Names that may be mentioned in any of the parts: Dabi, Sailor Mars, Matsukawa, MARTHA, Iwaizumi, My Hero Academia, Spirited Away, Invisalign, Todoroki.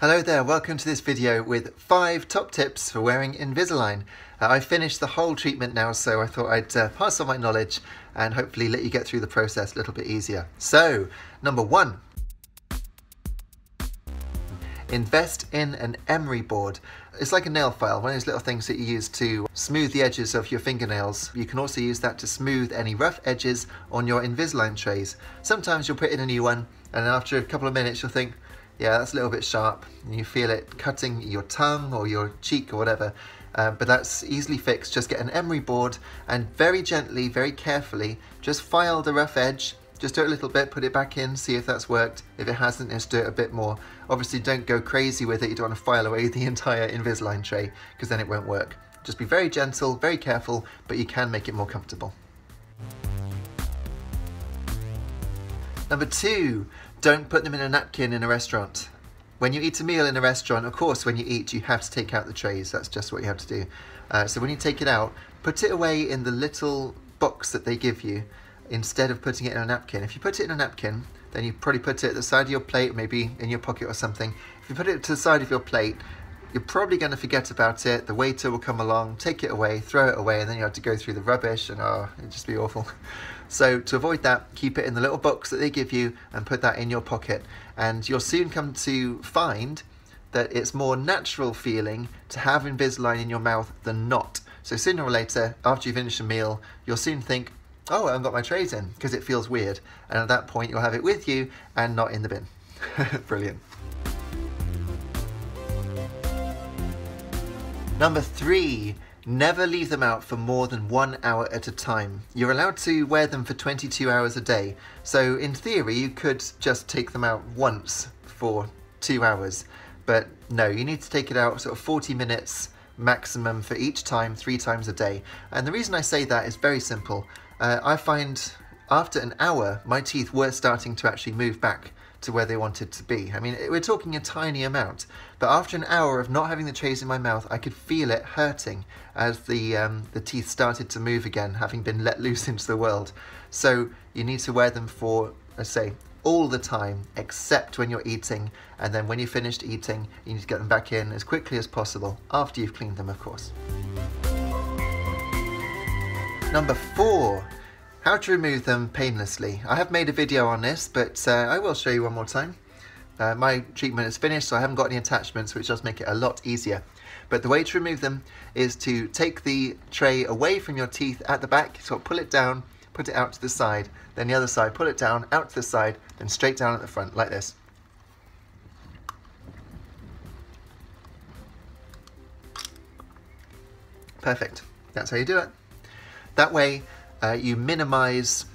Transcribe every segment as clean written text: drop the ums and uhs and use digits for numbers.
Hello there, welcome to this video with 5 top tips for wearing Invisalign. I've finished the whole treatment now, so I thought I'd pass on my knowledge and hopefully let you get through the process a little bit easier. So, number 1. Invest in an emery board. It's like a nail file, one of those little things that you use to smooth the edges of your fingernails. You can also use that to smooth any rough edges on your Invisalign trays. Sometimes you'll put in a new one and after a couple of minutes you'll think, yeah, that's a little bit sharp, and you feel it cutting your tongue or your cheek or whatever, but that's easily fixed. Just get an emery board and very gently, very carefully, just file the rough edge. Just do it a little bit, put it back in, see if that's worked. If it hasn't, just do it a bit more. Obviously, don't go crazy with it. You don't want to file away the entire Invisalign tray, because then it won't work. Just be very gentle, very careful, but you can make it more comfortable. Number 2, don't put them in a napkin in a restaurant. When you eat a meal in a restaurant, of course, when you eat, you have to take out the trays. That's just what you have to do. So when you take it out, put it away in the little box that they give you, instead of putting it in a napkin. If you put it in a napkin, then you probably put it at the side of your plate, maybe in your pocket or something. If you put it to the side of your plate, you're probably going to forget about it. The waiter will come along, take it away, throw it away, and then you have to go through the rubbish, and oh, it'd just be awful. So to avoid that, keep it in the little box that they give you and put that in your pocket. And you'll soon come to find that it's more natural feeling to have Invisalign in your mouth than not. So sooner or later, after you finish a meal, you'll soon think, oh, I haven't got my trays in, because it feels weird. And at that point, you'll have it with you and not in the bin. Brilliant. Number 3, never leave them out for more than 1 hour at a time. You're allowed to wear them for 22 hours a day. So in theory, you could just take them out once for 2 hours. But no, you need to take it out sort of 40 minutes maximum for each time, 3 times a day. And the reason I say that is very simple. I find after an hour, my teeth were starting to actually move back to where they wanted to be. I mean, we're talking a tiny amount, but after an hour of not having the trays in my mouth, I could feel it hurting as the teeth started to move again, having been let loose into the world. So you need to wear them for, let's say, all the time, except when you're eating, and then when you're finished eating, you need to get them back in as quickly as possible, after you've cleaned them, of course. Number 4, how to remove them painlessly. I have made a video on this, but I will show you one more time. My treatment is finished, so I haven't got any attachments, which does make it a lot easier. But the way to remove them is to take the tray away from your teeth at the back, so pull it down, put it out to the side, then the other side, pull it down, out to the side, then straight down at the front, like this. Perfect, that's how you do it. That way, you minimize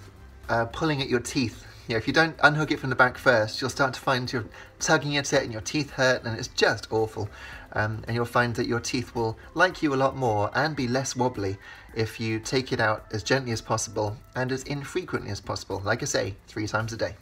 pulling at your teeth. You know, if you don't unhook it from the back first, you'll start to find you're tugging at it and your teeth hurt and it's just awful. And you'll find that your teeth will like you a lot more and be less wobbly if you take it out as gently as possible and as infrequently as possible. Like I say, 3 times a day.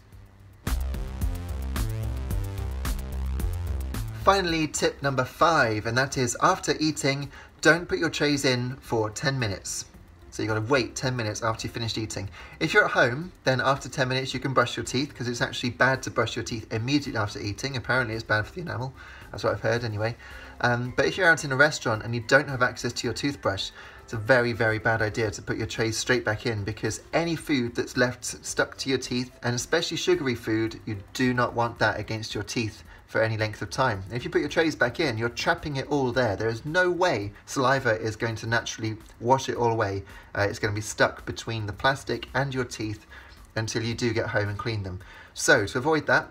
Finally, tip number 5, and that is after eating, don't put your trays in for 10 minutes. So you've got to wait 10 minutes after you've finished eating. If you're at home, then after 10 minutes you can brush your teeth, because it's actually bad to brush your teeth immediately after eating. Apparently it's bad for the enamel. That's what I've heard anyway. But if you're out in a restaurant and you don't have access to your toothbrush, it's a very, very bad idea to put your trays straight back in, because any food that's left stuck to your teeth, and especially sugary food, you do not want that against your teeth for any length of time. If you put your trays back in, you're trapping it all there. There is no way saliva is going to naturally wash it all away. It's going to be stuck between the plastic and your teeth until you do get home and clean them. So to avoid that,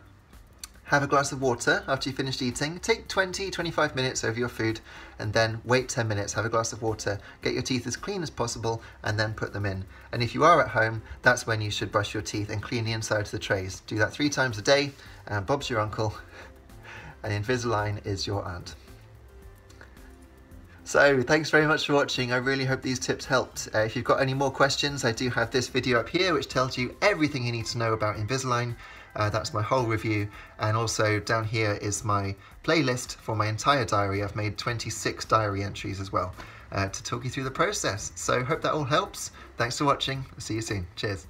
have a glass of water after you've finished eating. Take 20, 25 minutes over your food and then wait 10 minutes, have a glass of water, get your teeth as clean as possible and then put them in. And if you are at home, that's when you should brush your teeth and clean the inside of the trays. Do that 3 times a day and Bob's your uncle. And Invisalign is your aunt. So thanks very much for watching. I really hope these tips helped. If you've got any more questions, I do have this video up here which tells you everything you need to know about Invisalign. That's my whole review, and also down here is my playlist for my entire diary. I've made 26 diary entries as well to talk you through the process. So hope that all helps. Thanks for watching. I'll see you soon. Cheers.